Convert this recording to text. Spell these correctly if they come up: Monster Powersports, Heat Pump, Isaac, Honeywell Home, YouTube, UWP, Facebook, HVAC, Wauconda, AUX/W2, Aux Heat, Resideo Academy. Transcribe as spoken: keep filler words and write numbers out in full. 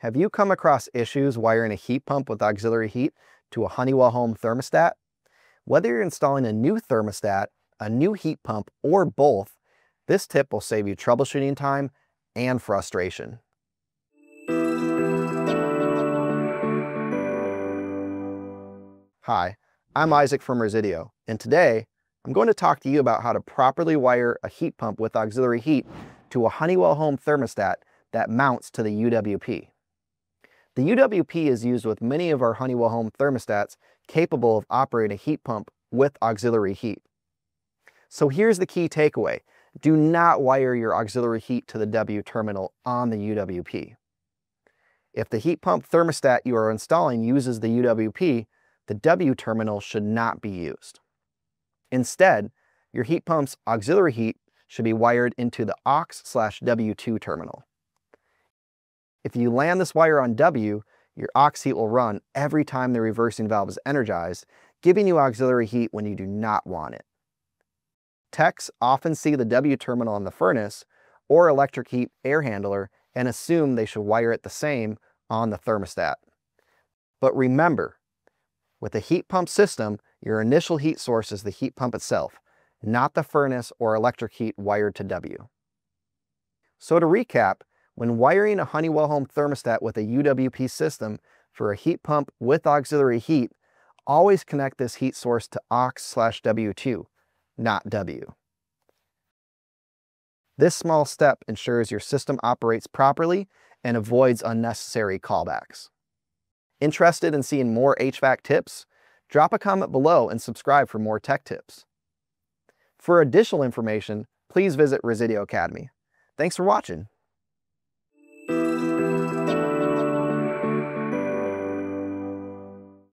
Have you come across issues wiring a heat pump with auxiliary heat to a Honeywell Home thermostat? Whether you're installing a new thermostat, a new heat pump, or both, this tip will save you troubleshooting time and frustration. Hi, I'm Isaac from Resideo, and today I'm going to talk to you about how to properly wire a heat pump with auxiliary heat to a Honeywell Home thermostat that mounts to the U W P. The U W P is used with many of our Honeywell Home thermostats capable of operating a heat pump with auxiliary heat. So here's the key takeaway. Do not wire your auxiliary heat to the W terminal on the U W P. If the heat pump thermostat you are installing uses the U W P, the W terminal should not be used. Instead, your heat pump's auxiliary heat should be wired into the aux slash W two terminal. If you land this wire on W, your aux heat will run every time the reversing valve is energized, giving you auxiliary heat when you do not want it. Techs often see the W terminal on the furnace or electric heat air handler and assume they should wire it the same on the thermostat. But remember, with a heat pump system, your initial heat source is the heat pump itself, not the furnace or electric heat wired to W. So to recap, when wiring a Honeywell Home thermostat with a U W P system for a heat pump with auxiliary heat, always connect this heat source to aux slash W two. Not W. This small step ensures your system operates properly and avoids unnecessary callbacks. Interested in seeing more H V A C tips? Drop a comment below and subscribe for more tech tips. For additional information, please visit Resideo Academy. Thanks for watching.